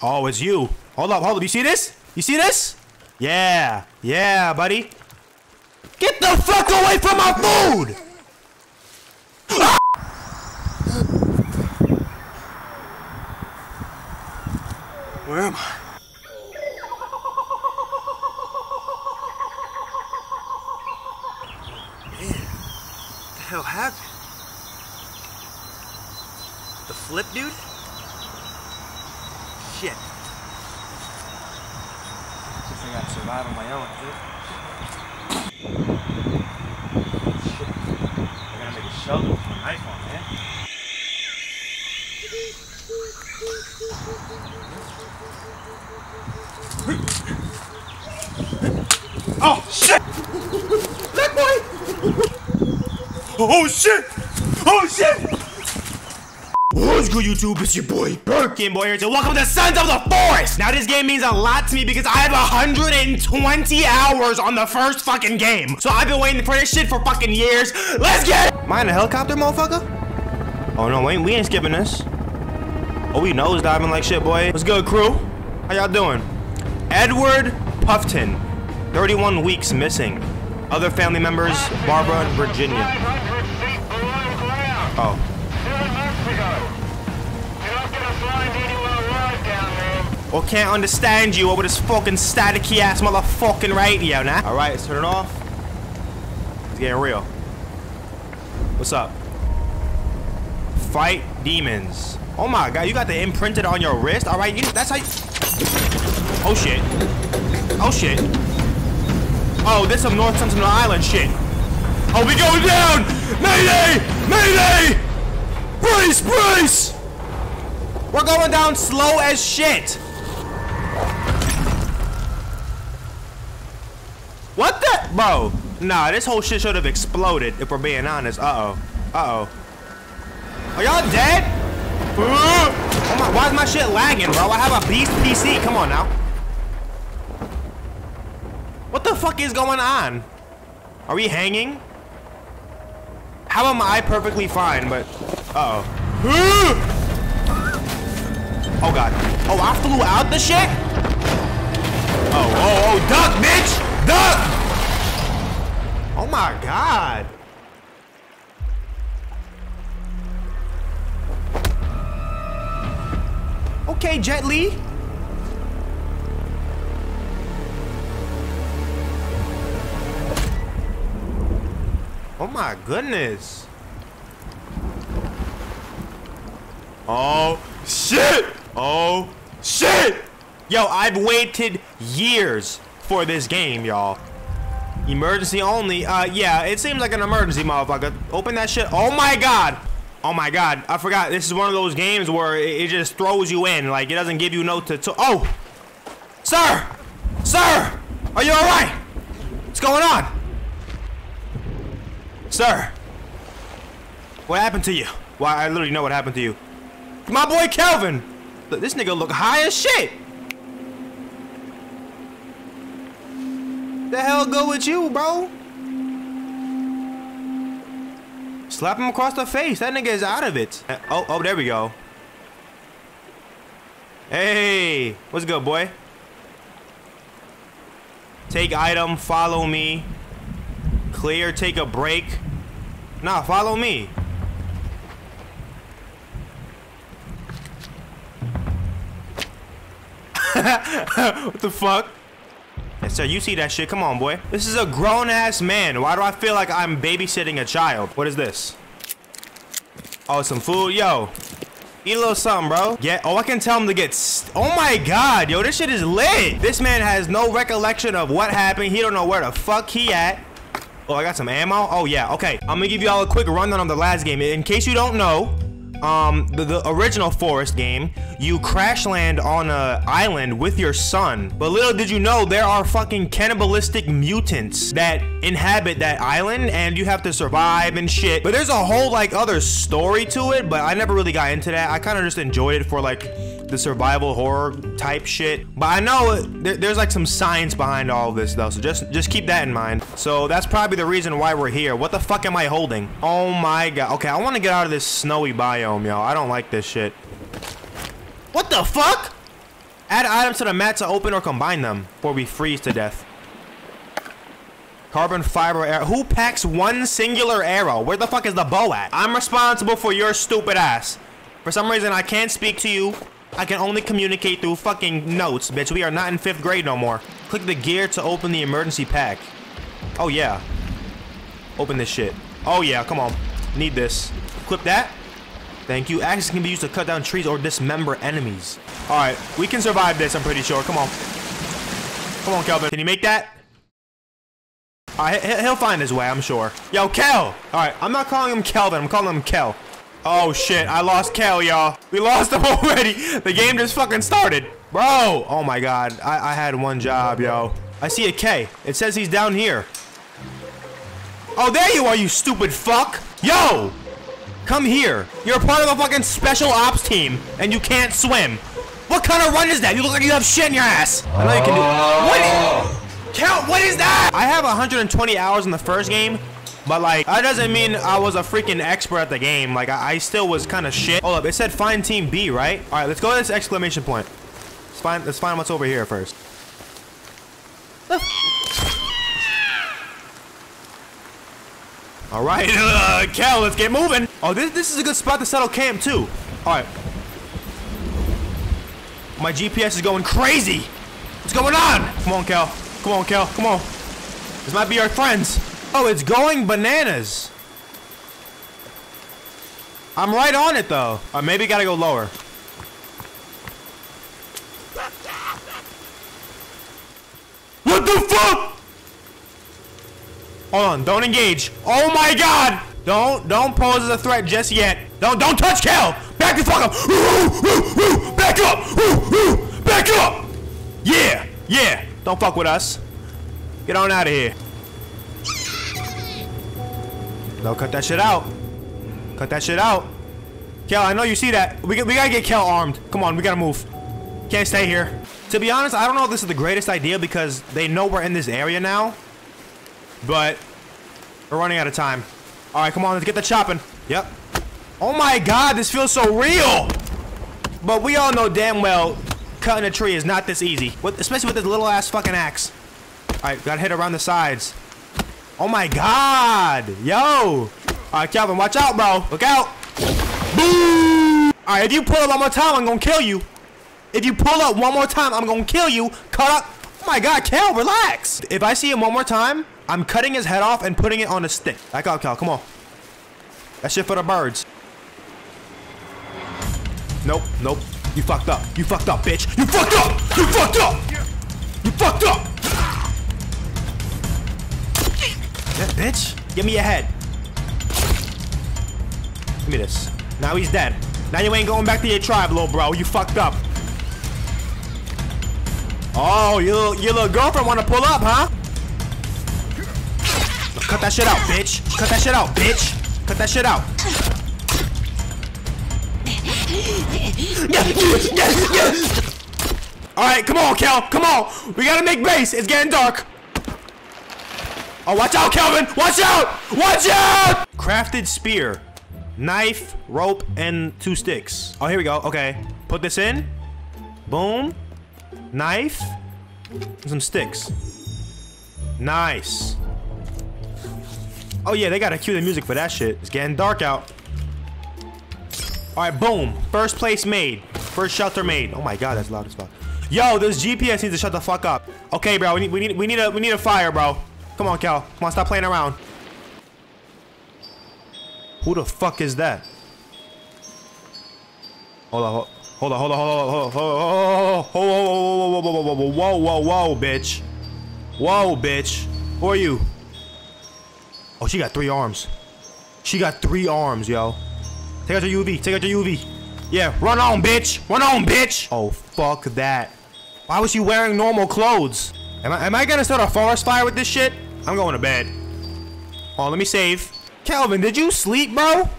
Oh, it's you. Hold up, hold up. You see this? You see this? Yeah. Yeah, buddy. Get the fuck away from my food! Ah! Where am I? Man, what the hell happened? The flip, dude? Shit. Guess I gotta survive on my own, dude. Shit. I gotta make a shelter with my knife on, man. Oh, shit! Black boy! Oh, shit! Oh, shit! What's good, YouTube? It's your boy Birkin Boy here, and welcome to Sons of the Forest! Now, this game means a lot to me because I have 120 hours on the first fucking game. So I've been waiting for this shit for fucking years. Let's get it! Am I in a helicopter, motherfucker? Oh, no, we ain't skipping this. Oh, we nosediving like shit, boy. What's good, crew? How y'all doing? Edward Puffton, 31 weeks missing. Other family members, Barbara and Virginia. Oh. Or can't understand you over this fucking staticky ass motherfucking radio now. All right, let's turn it off. It's getting real. What's up? Fight demons. Oh my god, you got the imprinted on your wrist. All right, that's how. You... Oh shit. Oh shit. Oh, this some North Sentinel Island shit. Oh, we going down! Mayday! Mayday! Brace! Brace! We're going down slow as shit. What the? Bro, nah, this whole shit should have exploded if we're being honest. Uh-oh. Uh-oh. Are y'all dead? Oh my, why is my shit lagging, bro? I have a beast PC. Come on now. What the fuck is going on? Are we hanging? How am I perfectly fine, but... Uh-oh. Oh god. Oh, I flew out the shit? Oh, oh, oh, duck, bitch! Duck! Oh my god. Okay, Jet Li. Oh my goodness. Oh, shit! Oh, shit! Yo, I've waited years for this game, y'all. Emergency only. Yeah, it seems like an emergency, motherfucker. Open that shit. Oh, my God. Oh, my God. I forgot. This is one of those games where it just throws you in. Like, it doesn't give you no to... Oh! Sir! Sir! Are you all right? What's going on? Sir. What happened to you? Well, I literally know what happened to you. My boy, Kelvin. Look, this nigga look high as shit. The hell go with you, bro? Slap him across the face. That nigga is out of it. Oh, oh, there we go. Hey, what's good, boy? Take item, follow me. Clear, take a break. Nah, follow me. What the fuck? Yes, sir, you see that shit. Come on, boy. This is a grown-ass man. Why do I feel like I'm babysitting a child? What is this? Oh, some food. Yo. Eat a little something, bro. Yeah. Oh, I can tell him to get... Oh, my God. Yo, this shit is lit. This man has no recollection of what happened. He don't know where the fuck he at. Oh, I got some ammo. Oh, yeah. Okay. I'm gonna give you all a quick rundown on the last game. In case you don't know... The original Forest game, you crash land on a island with your son. But little did you know, there are fucking cannibalistic mutants that inhabit that island, and you have to survive and shit. But there's a whole, like, other story to it, but I never really got into that. I kind of just enjoyed it for, like, the survival horror type shit. But I know there's, like, some science behind all this, though, so just keep that in mind. So that's probably the reason why we're here. What the fuck am I holding? Oh, my God. Okay, I want to get out of this snowy biome. Yo, I don't like this shit. What the fuck? Add items to the mat to open or combine them before we freeze to death. Carbon fiber arrow. Who packs one singular arrow? Where the fuck is the bow at? I'm responsible for your stupid ass. For some reason, I can't speak to you. I can only communicate through fucking notes, bitch. We are not in 5th grade no more. Click the gear to open the emergency pack. Oh, yeah. Open this shit. Oh, yeah. Come on. Need this. Equip that. Thank you. Axes can be used to cut down trees or dismember enemies. All right. We can survive this, I'm pretty sure. Come on. Come on, Kelvin. Can you make that? All right, he'll find his way, I'm sure. Yo, Kel! All right, I'm not calling him Kelvin. I'm calling him Kel. Oh, shit. I lost Kel, y'all. We lost him already. The game just fucking started. Bro! Oh, my God. I had one job, yo. I see a K. It says he's down here. Oh, there you are, you stupid fuck! Yo! Come here. You're a part of a fucking special ops team, and you can't swim. What kind of run is that? You look like you have shit in your ass. I know you can do it. What? Count, what is that? I have 120 hours in the first game, but like, that doesn't mean I was a freaking expert at the game. Like, I still was kind of shit. Hold up, it said find team B, right? All right, let's go to this exclamation point. Let's find what's over here first. All right, Kel, let's get moving. Oh, this is a good spot to settle camp too. All right. My GPS is going crazy. What's going on? Come on, Kel. Come on, Kel. Come on. This might be our friends. Oh, it's going bananas. I'm right on it, though. Or maybe gotta go lower. What the fuck? Hold on. Don't engage. Oh, my God. Don't pose as a threat just yet. Don't touch Kel. Back the fuck up. Back up. Back up. Yeah. Yeah. Don't fuck with us. Get on out of here. No, cut that shit out. Cut that shit out. Kel, I know you see that. We gotta get Kel armed. Come on, we gotta move. Can't stay here. To be honest, I don't know if this is the greatest idea because they know we're in this area now. But we're running out of time. All right, come on, let's get the chopping. Yep. Oh my God, this feels so real. But we all know damn well cutting a tree is not this easy, especially with this little ass fucking axe. All right, gotta hit around the sides. Oh my God, yo! All right, Kelvin, watch out, bro. Look out! Boom! All right, if you pull up one more time, I'm gonna kill you. If you pull up one more time, I'm gonna kill you. Cut up! Oh my God, Kel, relax. If I see him one more time, I'm cutting his head off and putting it on a stick. Back out, Kel. Come on. That's shit for the birds. Nope. Nope. You fucked up. You fucked up, bitch. You fucked up. You fucked up. You fucked up. That bitch. Give me your head. Give me this. Now he's dead. Now you ain't going back to your tribe, little bro. You fucked up. Oh, your little girlfriend wanna pull up, huh? Cut that shit out, bitch. Cut that shit out, bitch. Cut that shit out. Alright, come on, Kel. Come on. We gotta make base. It's getting dark. Oh, watch out, Kelvin. Watch out. Watch out. Crafted spear, knife, rope, and 2 sticks. Oh, here we go. Okay. Put this in. Boom. Knife. And some sticks. Nice. Oh, yeah. They gotta cue the music for that shit. It's getting dark out. All right, boom. First place made. First shelter made. Oh my God, that's loud as fuck. Yo, this GPS needs to shut the fuck up. Okay, bro, we need a fire, bro. Come on, Kel. Come on, stop playing around. Who the fuck is that? Hold on, hold on, whoa, bitch. Whoa, bitch. Who are you? Oh, she got 3 arms. She got 3 arms, yo. Take out your UV. Take out your UV. Yeah, run on, bitch. Run on, bitch. Oh, fuck that. Why was she wearing normal clothes? Am I gonna start a forest fire with this shit? I'm going to bed. Oh, let me save. Kelvin, did you sleep, bro?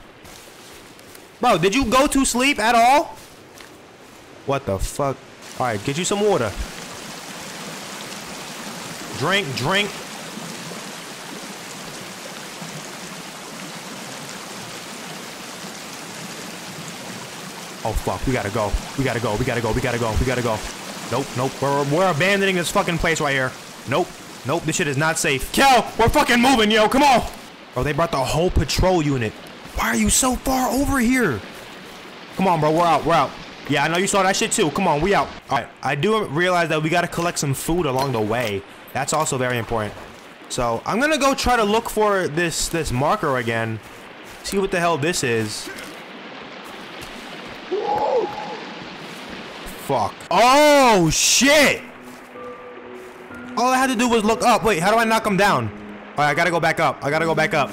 Bro, did you go to sleep at all? What the fuck? All right, get you some water. Drink, drink. Oh fuck, we gotta go. We gotta go. We gotta go. We gotta go. We gotta go. Nope, nope. We're abandoning this fucking place right here. Nope. Nope, this shit is not safe. Kel, we're fucking moving, yo. Come on. Bro, they brought the whole patrol unit. Why are you so far over here? Come on, bro. We're out. We're out. Yeah, I know you saw that shit too. Come on, we out. All right. I do realize that we got to collect some food along the way. That's also very important. So I'm going to go try to look for this marker again. See what the hell this is. Fuck. Oh, shit. All I had to do was look up. Wait, how do I knock him down? All right, I got to go back up. I got to go back up.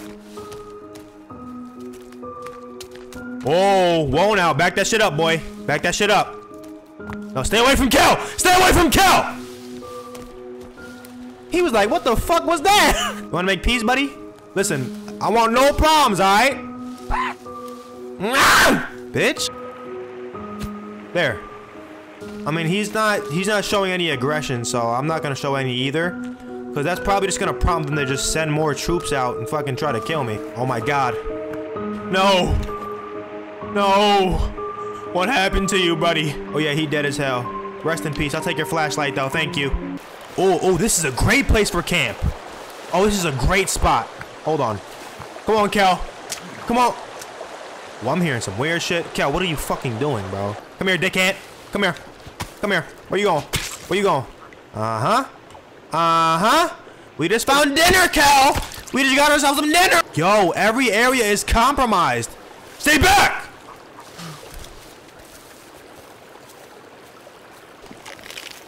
Oh, whoa now. Back that shit up, boy. Back that shit up. No, stay away from Kel. Stay away from Kel. He was like, what the fuck was that? You want to make peace, buddy? Listen, I want no problems, all right? Bitch. There. I mean, he's not showing any aggression, so I'm not going to show any either. Because that's probably just going to prompt them to just send more troops out and fucking try to kill me. Oh, my God. No. No. What happened to you, buddy? Oh, yeah, he dead as hell. Rest in peace. I'll take your flashlight, though. Thank you. Oh, this is a great place for camp. Oh, this is a great spot. Hold on. Come on, Kel. Come on. Well, I'm hearing some weird shit. Kel, what are you fucking doing, bro? Come here, dickhead. Come here. Come here. Where you going? Where you going? Uh-huh. Uh-huh. We just found dinner, Kel. We just got ourselves some dinner. Yo, every area is compromised. Stay back.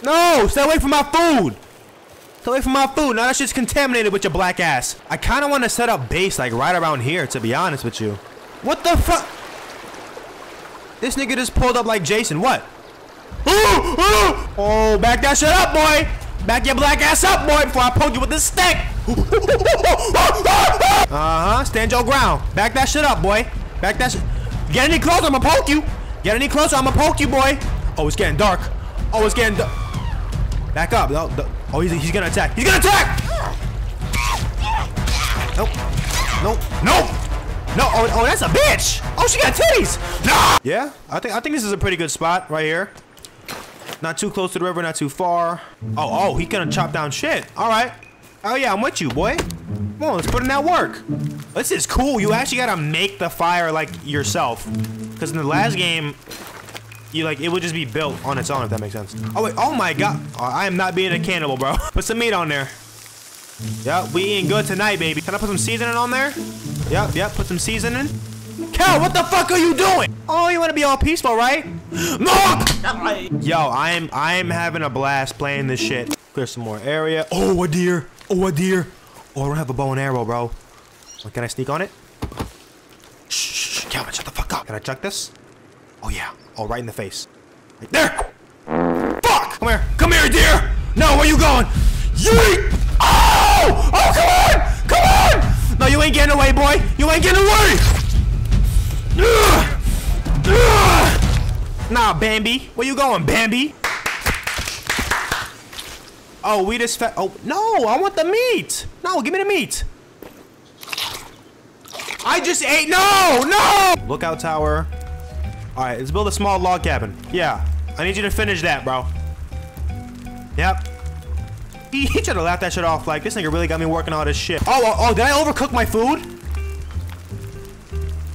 No! Stay away from my food! Stay away from my food! Now that shit's contaminated with your black ass. I kind of want to set up base, like, right around here, to be honest with you. What the fuck? This nigga just pulled up like Jason. What? Ooh! Ooh! Oh, back that shit up, boy! Back your black ass up, boy, before I poke you with this stick! Uh-huh. Stand your ground. Back that shit up, boy. Back that shit. Get any closer, I'ma poke you! Get any closer, I'ma poke you, boy! Oh, it's getting dark. Oh, it's getting dark. Back up. Oh, he's gonna attack. He's gonna attack! Nope. Nope. Nope. No. Oh, that's a bitch. Oh, she got titties. No. Yeah, I think this is a pretty good spot right here. Not too close to the river, not too far. Oh, he's gonna chop down shit. All right. Oh yeah, I'm with you, boy. Come on, let's put in that work. This is cool. You actually gotta make the fire like yourself, because in the last game, you like it would just be built on its own, if that makes sense. Oh wait, oh my God, I am not being a cannibal, bro. Put some meat on there. Yep, we eating good tonight, baby. Can I put some seasoning on there? Yep, put some seasoning. Kel, what the fuck are you doing? Oh, you want to be all peaceful, right? No. Yo, I am having a blast playing this shit. Clear some more area. Oh, a deer. Oh, a deer. Oh, I don't have a bow and arrow, bro. So can I sneak on it? Shh, Kelvin, shut the fuck up. Can I chuck this? Oh yeah. Oh, right in the face. Right there! Fuck! Come here! Come here, dear! No, where you going? Yeet! Oh! Oh, come on! Come on! No, you ain't getting away, boy! You ain't getting away! Nah, Bambi. Where you going, Bambi? Oh, we just oh, no! I want the meat! No, give me the meat! I just ate- No! No! Lookout tower. All right, let's build a small log cabin. Yeah, I need you to finish that, bro. Yep. He tried to laugh that shit off like, this nigga really got me working all this shit. Oh, did I overcook my food?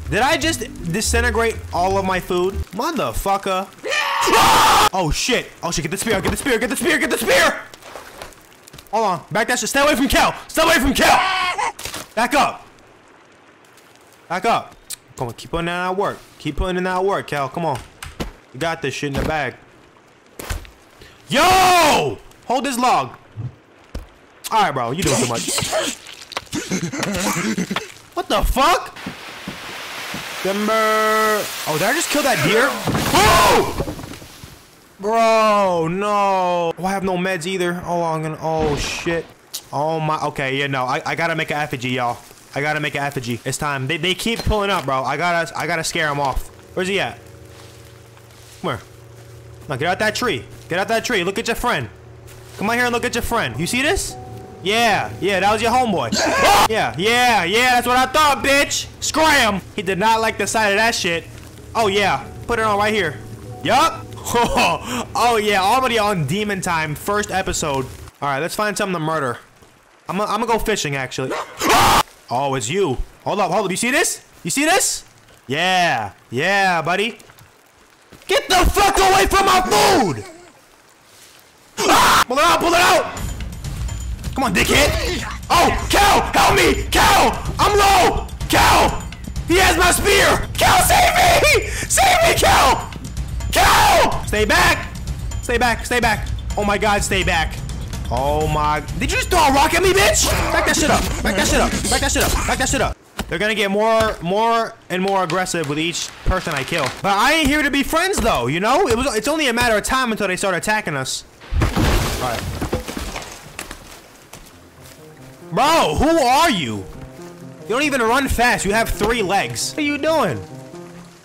Did I just disintegrate all of my food? Motherfucker. Yeah! Oh, shit. Oh, shit, get the spear, get the spear, get the spear, get the spear! Hold on, back that shit. Stay away from Kel. Stay away from Kel! Back up. Back up. Come on, keep putting in that work. Keep putting in that work, Kel. Come on. You got this shit in the bag. Yo! Hold this log. All right, bro. You doing too much. What the fuck? Timber. Oh, did I just kill that deer? Whoa! Bro, no. Oh, I have no meds either. Oh, I'm gonna... Oh, shit. Oh, my... Okay, yeah, no. I gotta make an effigy, y'all. I gotta make an effigy. It's time. They keep pulling up, bro. I gotta scare him off. Where's he at? Come here. No, get out that tree. Get out that tree. Look at your friend. Come on here and look at your friend. You see this? Yeah. Yeah, that was your homeboy. Yeah. That's what I thought, bitch. Scram. He did not like the sight of that shit. Oh, yeah. Put it on right here. Yup. Oh yeah, already on demon time, first episode. All right, let's find something to murder. I'm gonna go fishing actually. Oh, it's you. Hold up. You see this? You see this? Yeah, yeah, buddy. Get the fuck away from my food! Pull it out, pull it out! Come on, dickhead! Oh, Cal, help me! Cal, I'm low! Cal, he has my spear! Cal, save me! Save me, Cal! Cal! Stay back! Stay back, stay back. Oh my god, stay back. Oh my... Did you just throw a rock at me, bitch? Back that shit up! Back that shit up! Back that shit up! Back that shit up! They're gonna get more and more aggressive with each person I kill. But I ain't here to be friends though, you know? It's only a matter of time until they start attacking us. Alright. Bro, who are you? You don't even run fast, you have 3 legs. What are you doing?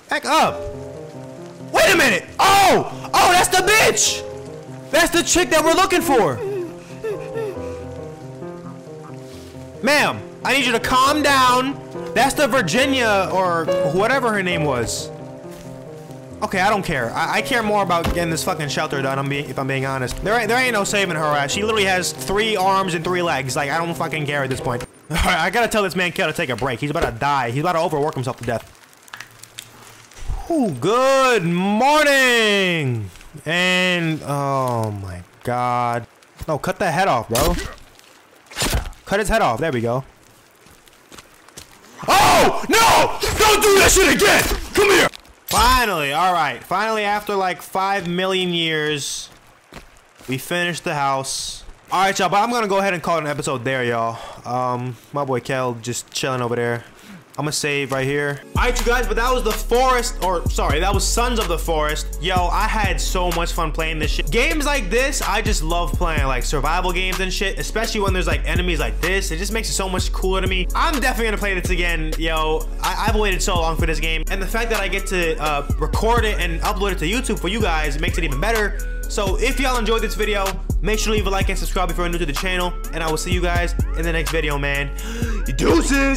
Back up. Wait a minute! Oh! Oh, that's the bitch! That's the chick that we're looking for! Ma'am, I need you to calm down. That's the Virginia or whatever her name was. Okay, I don't care. I care more about getting this fucking shelter done, if I'm being honest. There ain't no saving her ass. She literally has 3 arms and 3 legs. Like, I don't fucking care at this point. All right, I gotta tell this man Kel to take a break. He's about to die. He's about to overwork himself to death. Ooh, good morning! And, oh my god. No, cut that head off, bro. Cut his head off. There we go. Oh! No! Don't do that shit again! Come here! Finally, alright. Finally, after like 5 million years, we finished the house. Alright, y'all, but I'm gonna go ahead and call it an episode there, y'all. My boy Kel just chilling over there. I'm gonna save right here. Alright, you guys, but that was the Forest, or sorry, that was Sons of the Forest. Yo, I had so much fun playing this shit. Games like this, I just love playing, like survival games and shit, especially when there's like enemies like this. It just makes it so much cooler to me. I'm definitely gonna play this again. Yo, I've waited so long for this game, and the fact that I get to record it and upload it to YouTube for you guys makes it even better. So if y'all enjoyed this video, make sure to leave a like and subscribe if you're new to the channel, and I will see you guys in the next video, man. Deuces!